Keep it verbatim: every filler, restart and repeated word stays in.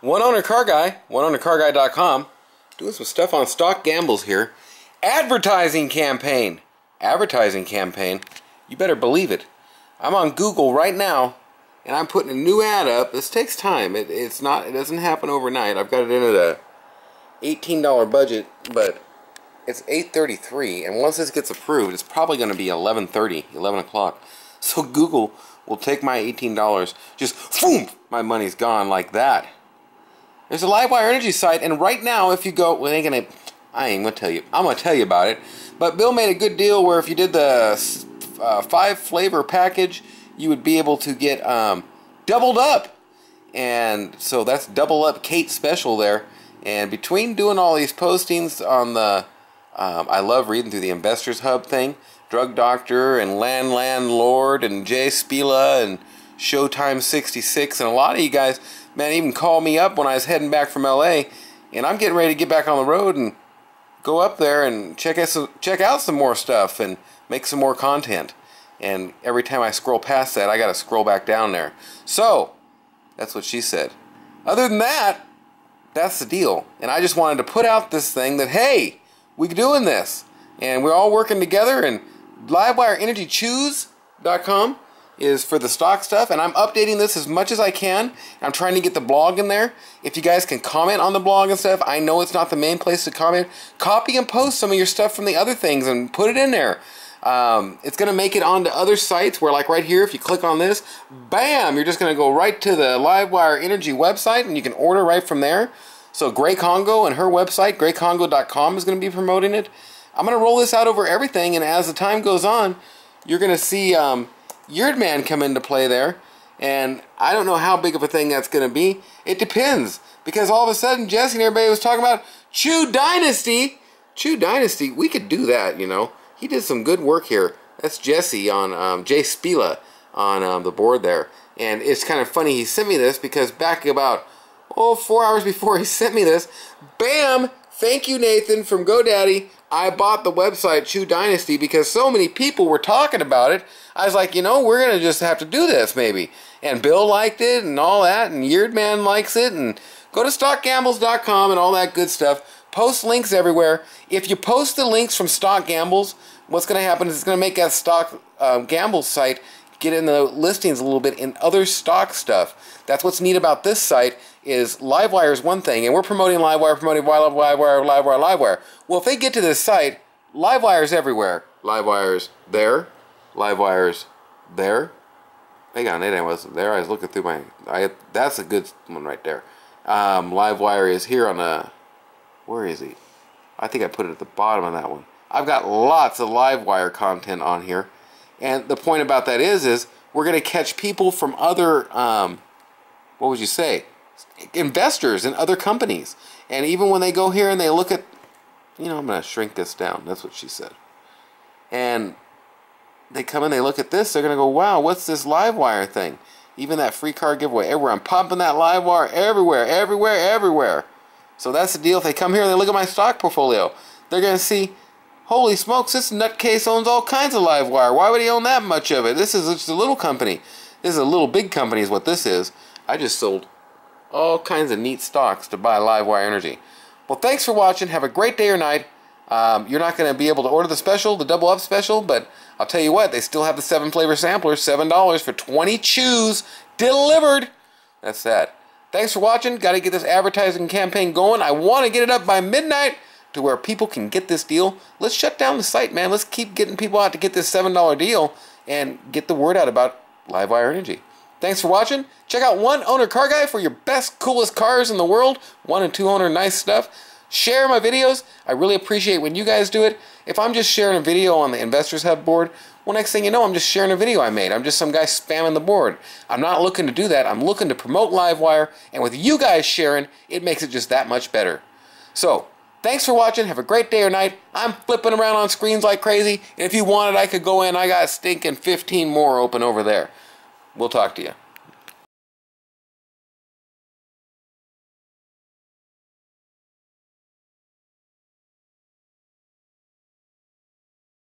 One Owner Car Guy, one owner car guy dot com, doing some stuff on Stock Gambles here. Advertising campaign. Advertising campaign. You better believe it. I'm on Google right now, and I'm putting a new ad up. This takes time. It, it's not. It doesn't happen overnight. I've got it in at a eighteen dollar budget, but it's eight thirty-three, and once this gets approved, it's probably going to be eleven thirty, eleven o'clock. So Google will take my eighteen dollars. Just, boom, my money's gone like that. There's a LiveWire Energy site, and right now, if you go, well, ain't gonna, I ain't gonna tell you. I'm gonna tell you about it. But Bill made a good deal where if you did the uh, five flavor package, you would be able to get um, doubled up, and so that's double up Kate special there. And between doing all these postings on the, um, I love reading through the Investor's Hub thing, Drug Doctor and Land Landlord and Jay Spila and Showtime sixty-six, and a lot of you guys, man, even called me up when I was heading back from L A, and I'm getting ready to get back on the road and go up there and check out some, check out some more stuff and make some more content. And every time I scroll past that, I got to scroll back down there. So that's what she said. Other than that, that's the deal. And I just wanted to put out this thing that, hey, we're doing this, and we're all working together. And live wire energy chews dot com is for the stock stuff, and I'm updating this as much as I can. I'm trying to get the blog in there. If you guys can comment on the blog and stuff, I know it's not the main place to comment. Copy and post some of your stuff from the other things and put it in there. Um, it's going to make it onto other sites where, like right here, if you click on this, bam, you're just going to go right to the LiveWire Energy website, and you can order right from there. So Grey Congo and her website, grey congo dot com, is going to be promoting it. I'm going to roll this out over everything, and as the time goes on, you're going to see um, Yerdman come into play there, and I don't know how big of a thing that's going to be. It depends, because all of a sudden Jesse and everybody was talking about Chew Dynasty. Chew Dynasty, we could do that, you know. He did some good work here. That's Jesse on um, Jay Spila on um, the board there, and it's kind of funny he sent me this, because back about oh four hours before he sent me this, bam! Thank you, Nathan from GoDaddy. I bought the website Chew Dynasty because so many people were talking about it. I was like, you know, we're going to just have to do this maybe. And Bill liked it and all that, and Yerdman likes it. And go to stock gambles dot com and all that good stuff. Post links everywhere. If you post the links from Stock Gambles, what's going to happen is it's going to make that Stock um, Gambles site get in the listings a little bit in other stock stuff. That's what's neat about this site is LiveWire is one thing, and we're promoting LiveWire, promoting LiveWire, LiveWire, LiveWire. Well, if they get to this site, LiveWire's everywhere. LiveWire's there. LiveWire's there. Hang on, it wasn't there. I was looking through my... I, that's a good one right there. Um, LiveWire is here on the... Where is he? I think I put it at the bottom of that one. I've got lots of LiveWire content on here. And the point about that is, is we're going to catch people from other, um, what would you say, investors in other companies. And even when they go here and they look at, you know, I'm going to shrink this down. That's what she said. And they come and they look at this. They're going to go, wow, what's this LiveWire thing? Even that free car giveaway. Everywhere. I'm pumping that LiveWire everywhere, everywhere, everywhere. So that's the deal. If they come here and they look at my stock portfolio, they're going to see... Holy smokes, this nutcase owns all kinds of LiveWire. Why would he own that much of it? This is just a little company. This is a little big company is what this is. I just sold all kinds of neat stocks to buy LiveWire Energy. Well, thanks for watching. Have a great day or night. Um, you're not going to be able to order the special, the double up special, but I'll tell you what, they still have the seven flavor sampler, seven dollars for twenty chews delivered. That's that. Thanks for watching. Got to get this advertising campaign going. I want to get it up by midnight, to where people can get this deal. Let's shut down the site, man. Let's keep getting people out to get this seven dollar deal and get the word out about LiveWire Energy. Thanks for watching. Check out One Owner Car Guy for your best, coolest cars in the world. One and two owner nice stuff. Share my videos. I really appreciate when you guys do it. If I'm just sharing a video on the Investors Hub board, well, next thing you know, I'm just sharing a video I made. I'm just some guy spamming the board. I'm not looking to do that. I'm looking to promote LiveWire, and with you guys sharing, it makes it just that much better. So, thanks for watching. Have a great day or night. I'm flipping around on screens like crazy. And if you wanted, I could go in. I got stinking fifteen more open over there. We'll talk to you.